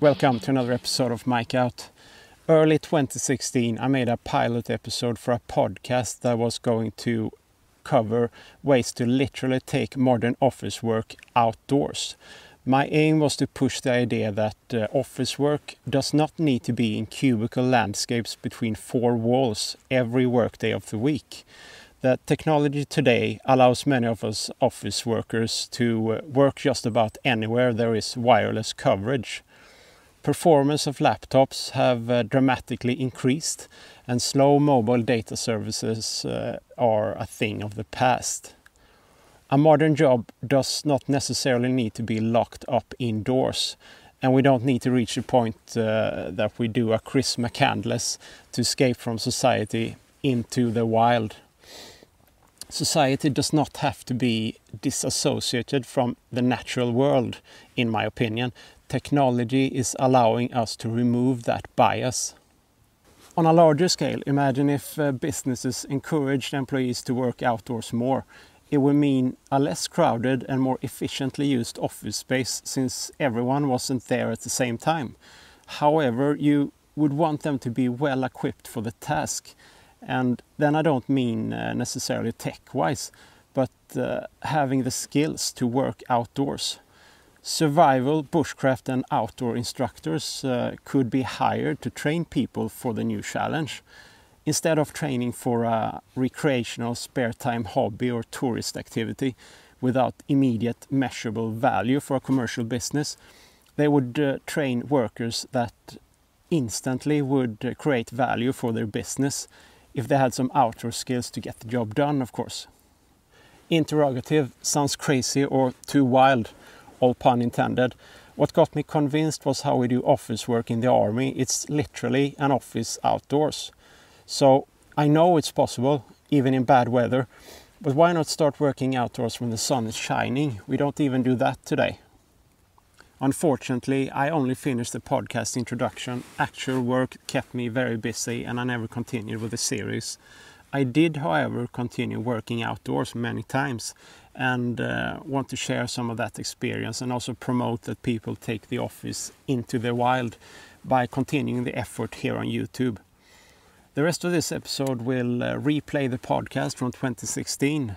Welcome to another episode of MikeOut. Early 2016, I made a pilot episode for a podcast that was going to cover ways to literally take modern office work outdoors. My aim was to push the idea that office work does not need to be in cubicle landscapes between four walls every workday of the week. That technology today allows many of us office workers to work just about anywhere there is wireless coverage. Performance of laptops have dramatically increased, and slow mobile data services are a thing of the past. A modern job does not necessarily need to be locked up indoors, and we don't need to reach the point that we do a Chris McCandless to escape from society into the wild. Society does not have to be disassociated from the natural world, in my opinion. Technology is allowing us to remove that bias. On a larger scale, imagine if businesses encouraged employees to work outdoors more. It would mean a less crowded and more efficiently used office space, since everyone wasn't there at the same time. However, you would want them to be well equipped for the task. And then I don't mean necessarily tech-wise, but having the skills to work outdoors. Survival, bushcraft and outdoor instructors could be hired to train people for the new challenge, instead of training for a recreational spare time hobby or tourist activity without immediate measurable value for a commercial business. They would train workers that instantly would create value for their business, if they had some outdoor skills to get the job done, of course. Interrogative sounds crazy or too wild. All pun intended. What got me convinced was how we do office work in the army. It's literally an office outdoors. So I know it's possible, even in bad weather, but why not start working outdoors when the sun is shining? We don't even do that today. Unfortunately, I only finished the podcast introduction. Actual work kept me very busy and I never continued with the series. I did, however, continue working outdoors many times and want to share some of that experience and also promote that people take the office into the wild by continuing the effort here on YouTube. The rest of this episode will replay the podcast from 2016.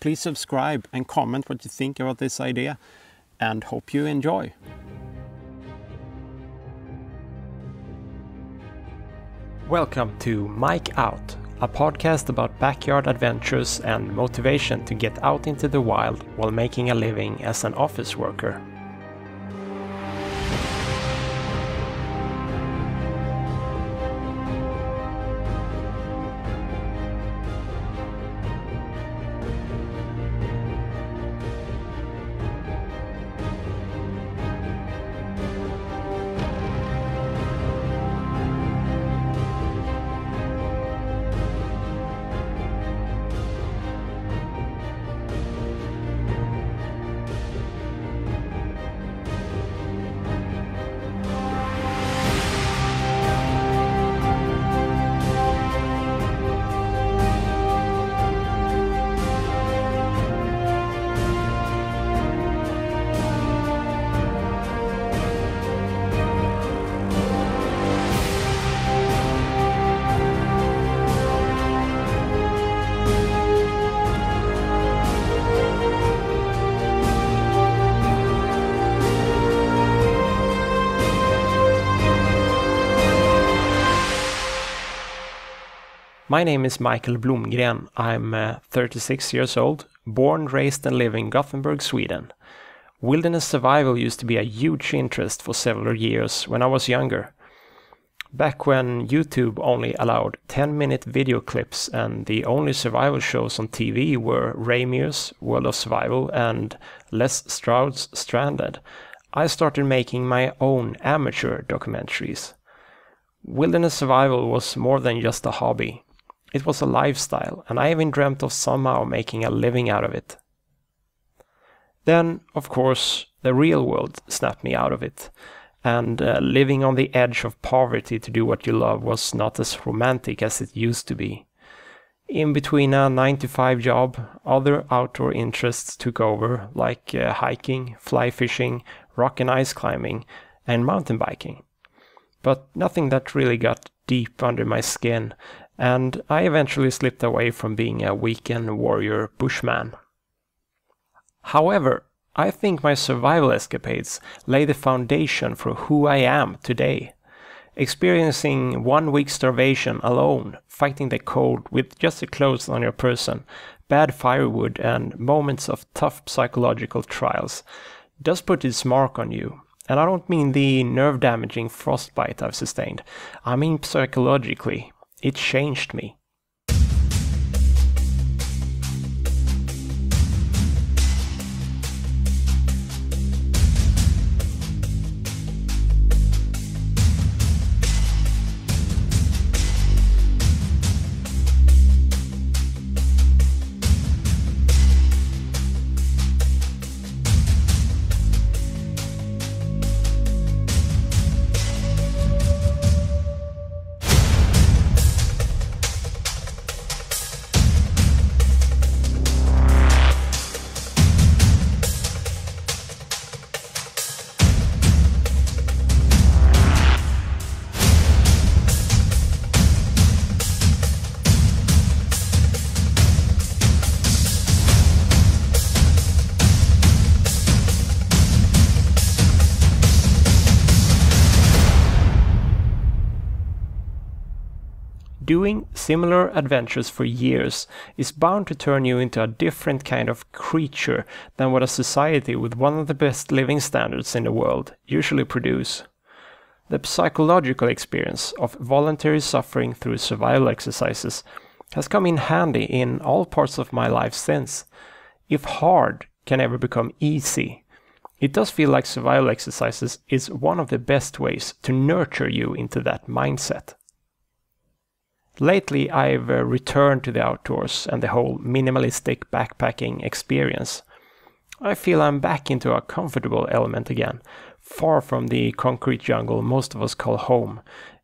Please subscribe and comment what you think about this idea, and hope you enjoy. Welcome to MikeOut, a podcast about backyard adventures and motivation to get out into the wild while making a living as an office worker. My name is Michael Blomgren. I'm 36 years old, born, raised and live in Gothenburg, Sweden. Wilderness survival used to be a huge interest for several years when I was younger. Back when YouTube only allowed 10-minute video clips and the only survival shows on TV were Ray Mears' World of Survival and Les Stroud's Stranded, I started making my own amateur documentaries. Wilderness survival was more than just a hobby. It was a lifestyle, and I even dreamt of somehow making a living out of it. Then, of course, the real world snapped me out of it, and living on the edge of poverty to do what you love was not as romantic as it used to be. In between a 9-to-5 job, other outdoor interests took over, like hiking, fly fishing, rock and ice climbing, and mountain biking, but nothing that really got deep under my skin, and I eventually slipped away from being a weekend warrior bushman. However, I think my survival escapades lay the foundation for who I am today. Experiencing 1 week starvation alone, fighting the cold with just the clothes on your person, bad firewood and moments of tough psychological trials does put its mark on you. And I don't mean the nerve-damaging frostbite I've sustained. I mean psychologically. It changed me. Doing similar adventures for years is bound to turn you into a different kind of creature than what a society with one of the best living standards in the world usually produce. The psychological experience of voluntary suffering through survival exercises has come in handy in all parts of my life since. If hard can ever become easy, it does feel like survival exercises is one of the best ways to nurture you into that mindset. Lately I've returned to the outdoors and the whole minimalistic backpacking experience. I feel I'm back into a comfortable element again, far from the concrete jungle most of us call home,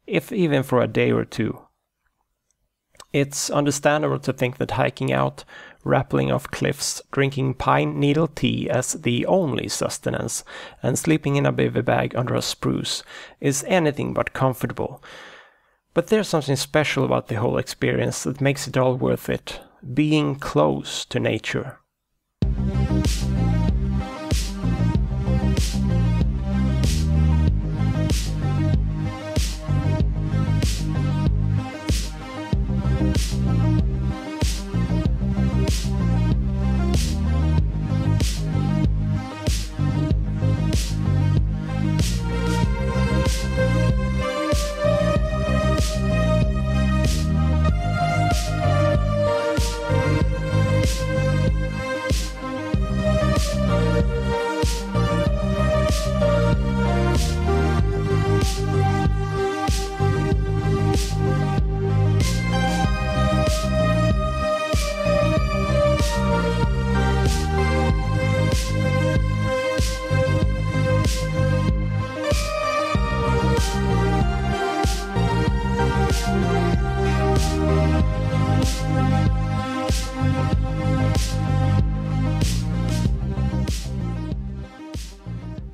if even for a day or two. It's understandable to think that hiking out, rappelling off cliffs, drinking pine needle tea as the only sustenance, and sleeping in a bivy bag under a spruce is anything but comfortable. But there's something special about the whole experience that makes it all worth it. Being close to nature.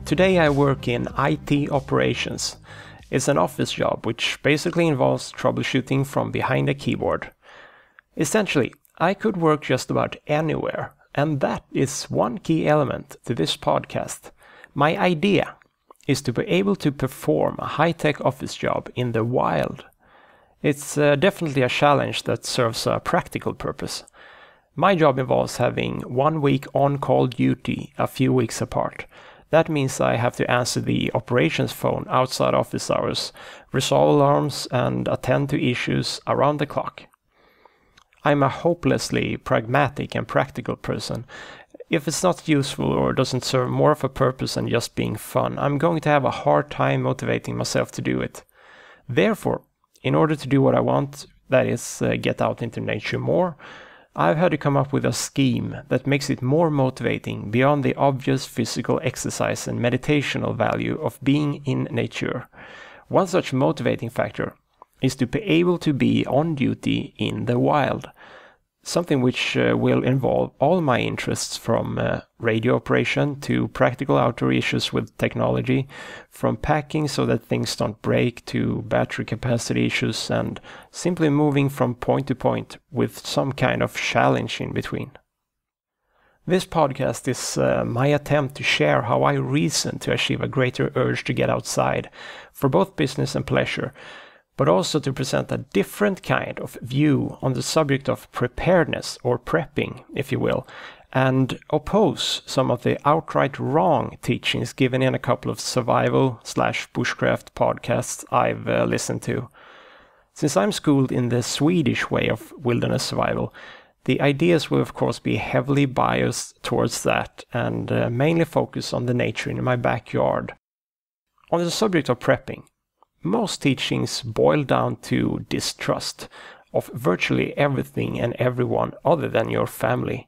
Today I work in IT operations. It's an office job which basically involves troubleshooting from behind a keyboard. Essentially, I could work just about anywhere, and that is one key element to this podcast. My idea is to be able to perform a high-tech office job in the wild. It's definitely a challenge that serves a practical purpose. My job involves having 1 week on-call duty a few weeks apart. That means I have to answer the operations phone outside office hours, resolve alarms and attend to issues around the clock. I'm a hopelessly pragmatic and practical person. If it's not useful or doesn't serve more of a purpose than just being fun, I'm going to have a hard time motivating myself to do it. Therefore, in order to do what I want, that is, get out into nature more, I've had to come up with a scheme that makes it more motivating beyond the obvious physical exercise and meditational value of being in nature. One such motivating factor is to be able to be on duty in the wild. something which will involve all my interests, from radio operation to practical outdoor issues with technology, from packing so that things don't break to battery capacity issues, and simply moving from point to point with some kind of challenge in between. This podcast is my attempt to share how I reason to achieve a greater urge to get outside for both business and pleasure, but also to present a different kind of view on the subject of preparedness, or prepping, if you will, and oppose some of the outright wrong teachings given in a couple of survival/bushcraft podcasts I've listened to. Since I'm schooled in the Swedish way of wilderness survival, the ideas will of course be heavily biased towards that, and mainly focus on the nature in my backyard. On the subject of prepping, most teachings boil down to distrust of virtually everything and everyone other than your family.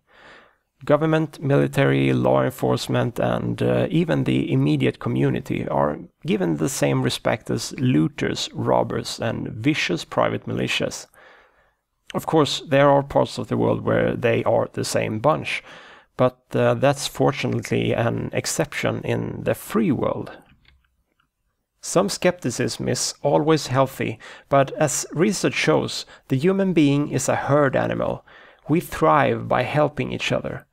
Government, military, law enforcement, and even the immediate community are given the same respect as looters, robbers, and vicious private militias. Of course, there are parts of the world where they are the same bunch, but that's fortunately an exception in the free world. Some skepticism is always healthy, but as research shows, the human being is a herd animal. We thrive by helping each other.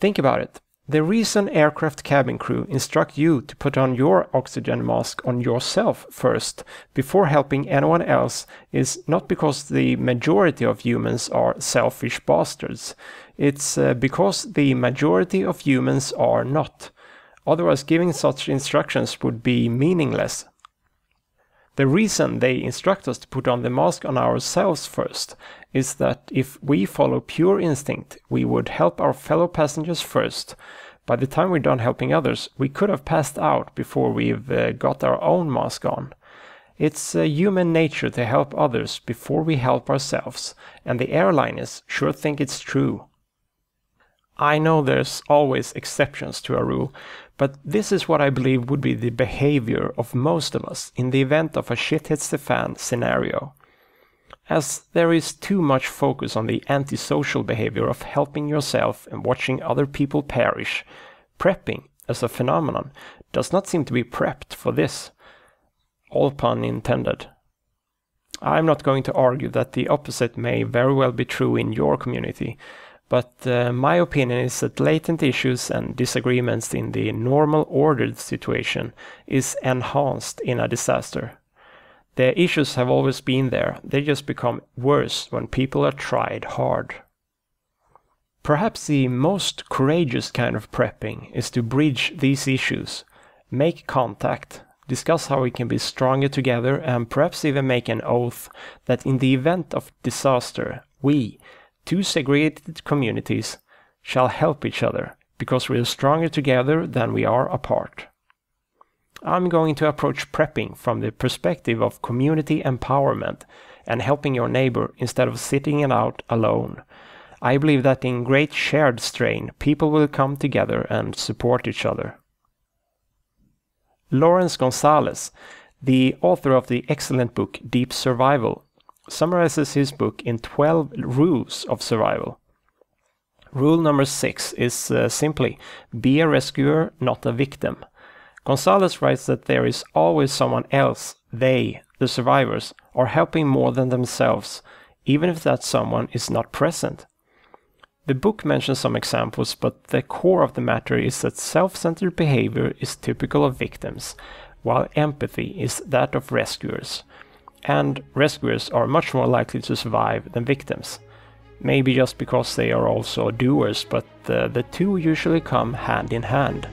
Think about it. The reason aircraft cabin crew instruct you to put on your oxygen mask on yourself first, before helping anyone else, is not because the majority of humans are selfish bastards. It's because the majority of humans are not. Otherwise, giving such instructions would be meaningless. The reason they instruct us to put on the mask on ourselves first is that if we follow pure instinct, we would help our fellow passengers first. By the time we're done helping others, we could have passed out before we've got our own mask on. It's human nature to help others before we help ourselves, and the airliners sure think it's true. I know there's always exceptions to a rule, but this is what I believe would be the behavior of most of us in the event of a shit-hits-the-fan scenario. As there is too much focus on the antisocial behavior of helping yourself and watching other people perish, prepping as a phenomenon does not seem to be prepped for this. All pun intended. I'm not going to argue that the opposite may very well be true in your community, but my opinion is that latent issues and disagreements in the normal ordered situation is enhanced in a disaster. The issues have always been there, they just become worse when people are tried hard. Perhaps the most courageous kind of prepping is to bridge these issues, make contact, discuss how we can be stronger together, and perhaps even make an oath that in the event of disaster, we, two segregated communities, shall help each other, because we are stronger together than we are apart. I'm going to approach prepping from the perspective of community empowerment and helping your neighbor instead of sitting it out alone. I believe that in great shared strain, people will come together and support each other. Lawrence Gonzales, the author of the excellent book Deep Survival, summarizes his book in 12 rules of survival. Rule number 6 is simply, be a rescuer, not a victim. Gonzales writes that there is always someone else they, the survivors, are helping more than themselves, even if that someone is not present. The book mentions some examples, but the core of the matter is that self-centered behavior is typical of victims, while empathy is that of rescuers. And rescuers are much more likely to survive than victims. Maybe just because they are also doers, but the two usually come hand in hand.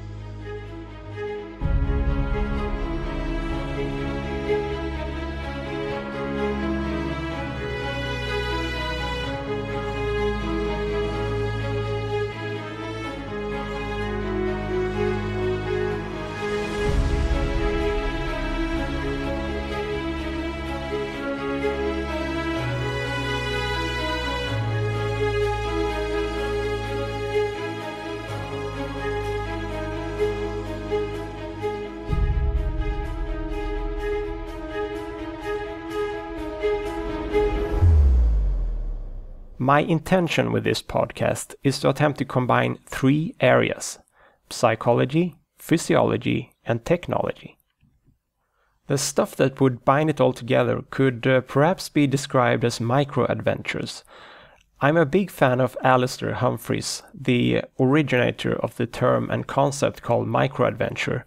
My intention with this podcast is to attempt to combine three areas: psychology, physiology, and technology. The stuff that would bind it all together could perhaps be described as micro-adventures. I'm a big fan of Alistair Humphreys, the originator of the term and concept called micro-adventure.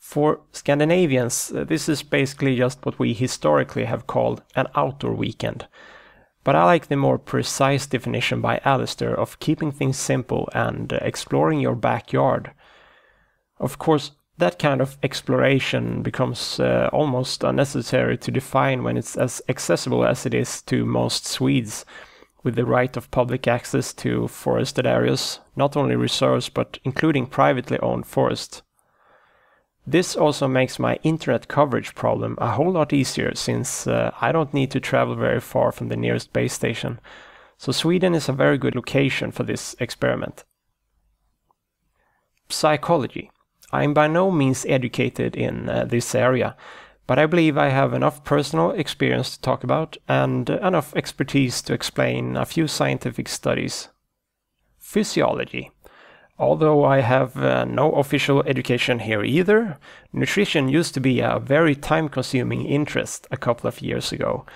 For Scandinavians, this is basically just what we historically have called an outdoor weekend. But I like the more precise definition by Alistair of keeping things simple and exploring your backyard. Of course, that kind of exploration becomes almost unnecessary to define when it's as accessible as it is to most Swedes, with the right of public access to forested areas, not only reserves but including privately owned forests. This also makes my internet coverage problem a whole lot easier, since I don't need to travel very far from the nearest base station, so Sweden is a very good location for this experiment. Psychology. I'm by no means educated in this area, but I believe I have enough personal experience to talk about and enough expertise to explain a few scientific studies. Physiology. Although I have no official education here either, nutrition used to be a very time-consuming interest a couple of years ago.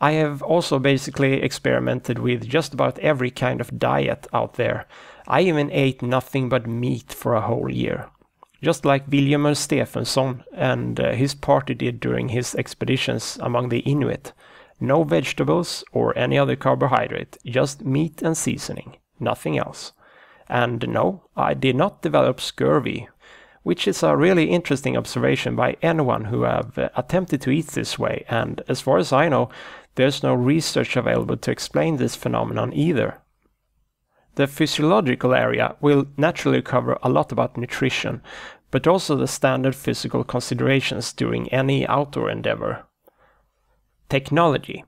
I have also basically experimented with just about every kind of diet out there. I even ate nothing but meat for a whole year, just like William R. Stephenson and his party did during his expeditions among the Inuit. No vegetables or any other carbohydrate, just meat and seasoning, nothing else. And no, I did not develop scurvy, which is a really interesting observation by anyone who have attempted to eat this way, and as far as I know, there's no research available to explain this phenomenon either. The physiological area will naturally cover a lot about nutrition, but also the standard physical considerations during any outdoor endeavor. Technology.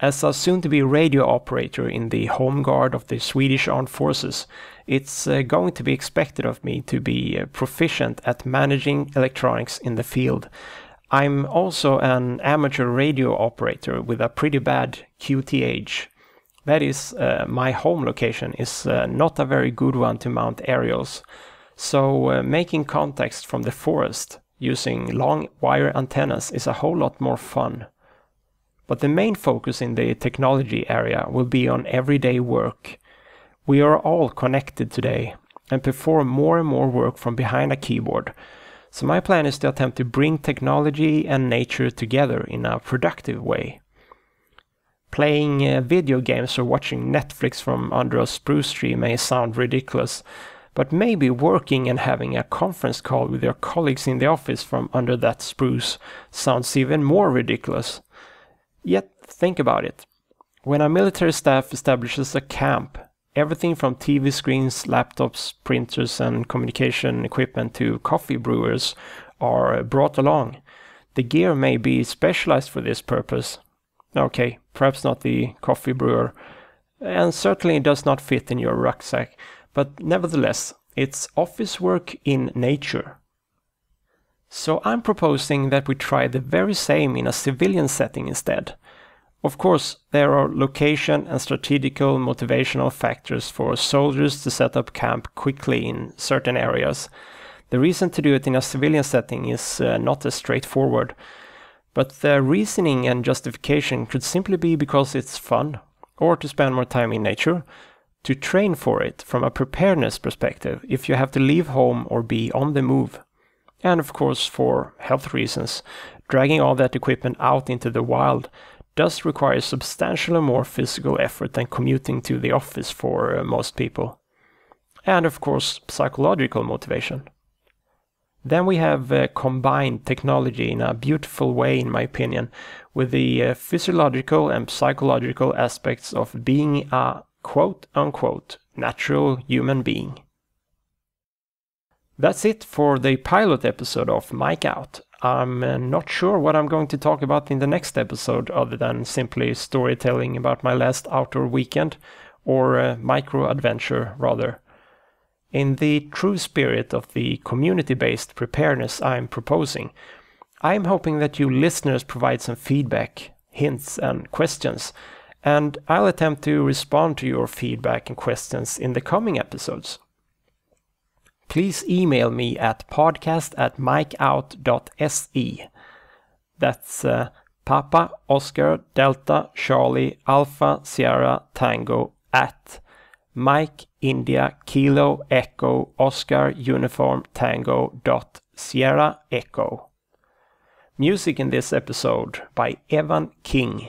As a soon-to-be radio operator in the Home Guard of the Swedish Armed Forces, it's going to be expected of me to be proficient at managing electronics in the field. I'm also an amateur radio operator with a pretty bad QTH. That is, my home location is not a very good one to mount aerials, so making contacts from the forest using long wire antennas is a whole lot more fun. But the main focus in the technology area will be on everyday work. We are all connected today and perform more and more work from behind a keyboard. So my plan is to attempt to bring technology and nature together in a productive way. Playing video games or watching Netflix from under a spruce tree may sound ridiculous, but maybe working and having a conference call with your colleagues in the office from under that spruce sounds even more ridiculous. Yet, think about it. When a military staff establishes a camp, everything from TV screens, laptops, printers and communication equipment to coffee brewers are brought along. The gear may be specialized for this purpose. Okay, perhaps not the coffee brewer, and certainly does not fit in your rucksack, but nevertheless, it's office work in nature. So I'm proposing that we try the very same in a civilian setting instead. Of course, there are location and strategical motivational factors for soldiers to set up camp quickly in certain areas. The reason to do it in a civilian setting is not as straightforward, but the reasoning and justification could simply be because it's fun, or to spend more time in nature, to train for it from a preparedness perspective if you have to leave home or be on the move. And of course, for health reasons, dragging all that equipment out into the wild does require substantially more physical effort than commuting to the office for most people. And of course, psychological motivation. Then we have combined technology in a beautiful way, in my opinion, with the physiological and psychological aspects of being a quote-unquote natural human being. That's it for the pilot episode of MikeOut. I'm not sure what I'm going to talk about in the next episode, other than simply storytelling about my last outdoor weekend, or micro-adventure rather. In the true spirit of the community-based preparedness I'm proposing, I'm hoping that you listeners provide some feedback, hints and questions, and I'll attempt to respond to your feedback and questions in the coming episodes. Please email me at podcast@mikeout.se. That's Papa, Oscar, Delta, Charlie, Alpha, Sierra, Tango at Mike, India, Kilo, Echo, Oscar, Uniform, Tango, Sierra, Echo. Music in this episode by Evan King.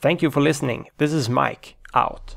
Thank you for listening. This is Mike out.